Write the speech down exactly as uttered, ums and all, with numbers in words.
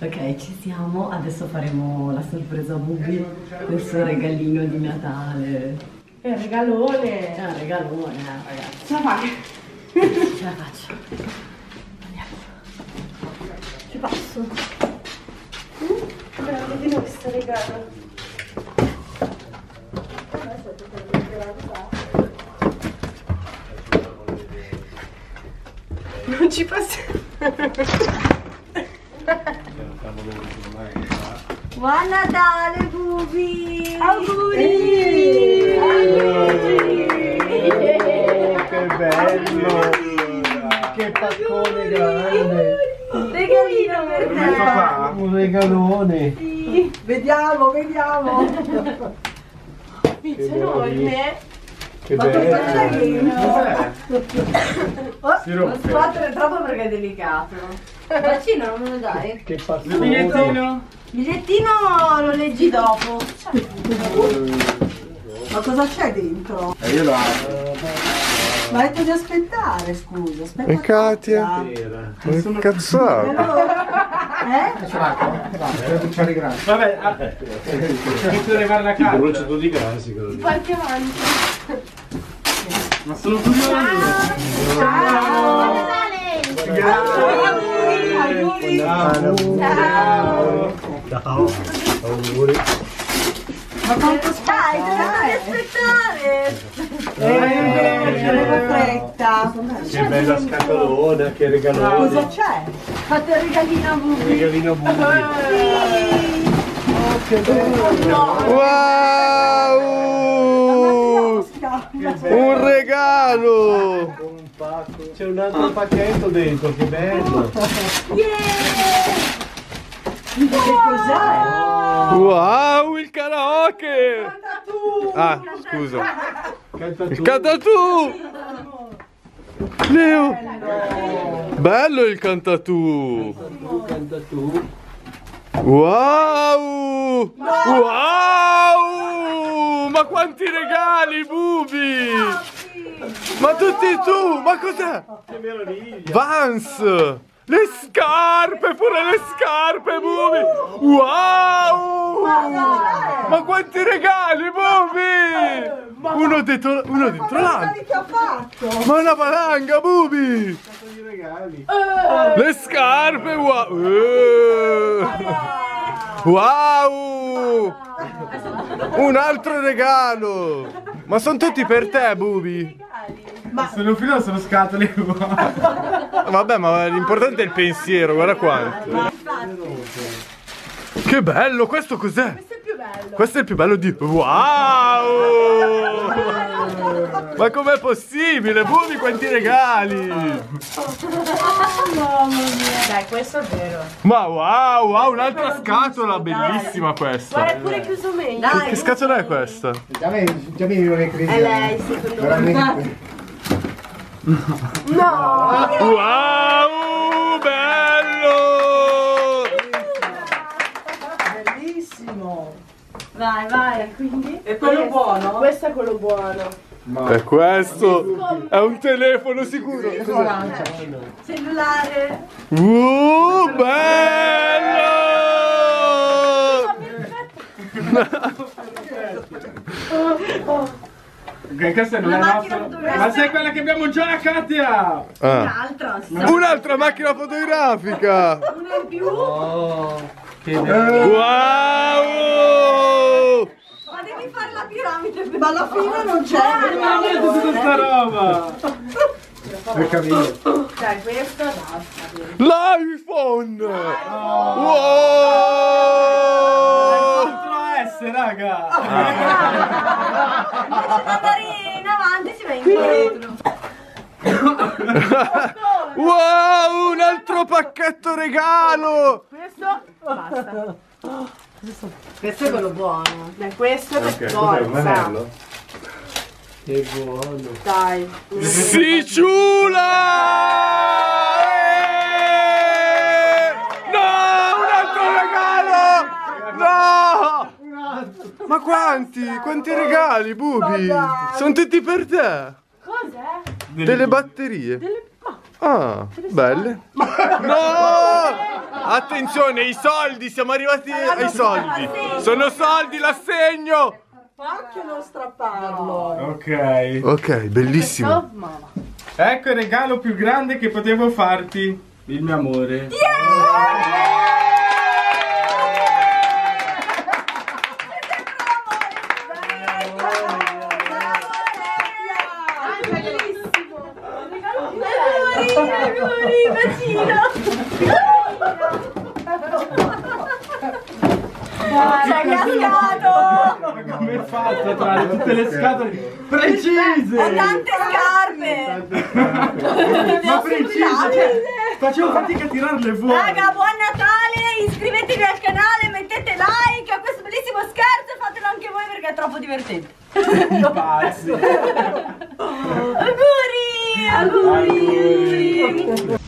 Ok, ci siamo, adesso faremo la sorpresa a Bubi, il suo regalino di Natale. È un regalone! È un regalone, ragazzi. Ce la fai? Ce la faccio. Andiamo. Ci passo. Guarda, vedi questo regalo. Adesso ti prendo il regalo. Non ci passiamo. Buon Natale, Bubi! Auguri! Auguri! Oh, che bello! Che paccone grande! Un regalino per te! Un regalone! Sì. Vediamo, vediamo! Pizza enorme! Che ma bello! Cos'è? Oh, si rompe. Sbattere troppo perché è delicato. Il bacino non me lo dai? Che pazzesco! Il bigliettino? Il bigliettino lo leggi dopo. Ma cosa c'è dentro? Eh, io lo apro. Ma hai detto di aspettare, scusa. Aspetta. E Katia? Che cazzato! Eh? Ce l'ha, devo bucciare i grassi. Vabbè, posso levare la carta? Tipo l'ho di grassi. Porti avanti. Ma sono tutti ciao! Ciao! Buon Natale! Auguri! Auguri! Ciao! Ciao! Auguri! Ma quanto stai? Devo aspettare! Eh, avevo fretta! Che bella scatolona, che regalone! Cosa c'è? Fate il regalino a Bubi! Il regalino a Bubi! Oh, che bello! Wow! Un regalo! C'è un altro pacchetto dentro, che bello! Yeah! Che cos'è? Wow, il karaoke! Canta tu! Ah, scusa. Canta tu! Canta tu! Leo! Bello il canta tu! Canta tu! Wow! Wow! Ma quanti regali, Bubi! Ma tutti tu! Ma cos'è? Che meraviglia! Vans! Le scarpe! Pure le scarpe, Bubi! Wow! Ma quanti regali, Bubi! Uno dentro, uno dentro l'altro! Ma una valanga, Bubi! Le scarpe! Wow! Wow! Un altro regalo! Ma sono tutti per te, Bubi! Ma sono fino sono scatole qua! Vabbè, ma l'importante è il pensiero, guarda quanto! Che bello! Questo cos'è? Questo è il più bello! Questo è il più bello di... Wow! Ma com'è possibile? Bubi, quanti regali! Dai, questo è vero! Ma wow! Wow, un'altra scatola bellissima questa! Guarda, è pure chiuso meglio! Che, che scatola è questa? Già mi non è credibile! È lei, secondo me! No! Wow! Bello! Bellissimo! Vai, vai! Quindi? È quello questo, buono? Questo è quello buono! Ma e questo è un telefono sicuro. Cellulare. Uh, bello! Okay, questa non è nostra. Ma sei quella che abbiamo già, Katia! Ah. Un'altra. Un'altra macchina fotografica. Una in più. Oh, che wow! Ma devi fare la piramide, ma alla fine non c'è. Ma vedete tutta sta roba. Per capire. Dai, questo basta. L'iPhone! Wow! quattro S, raga! Invece di andare in avanti si va indietro. Wow, un altro pacchetto regalo! Questo basta. Questo è quello buono. Beh, questo è per forza. Che buono. Dai. Si ciula! No, un altro regalo! No! Ma quanti? Quanti regali, Bubi? Sono tutti per te. Cos'è? Delle batterie. Ah, belle. No! Attenzione, i soldi, siamo arrivati ai soldi. Sono soldi, l'assegno. Faccio non strapparlo. Ok. Ok, bellissimo. Ecco il regalo più grande che potevo farti, il mio amore. Yeah! Come faccio a trarre tutte le scatole precise? Ho tante scarpe. Ma precise, facevo fatica a tirarle fuori. Raga, buon Natale, iscrivetevi al canale, mettete like a questo bellissimo scherzo e fatelo anche voi perché è troppo divertente. Pazzi. Auguri, auguri.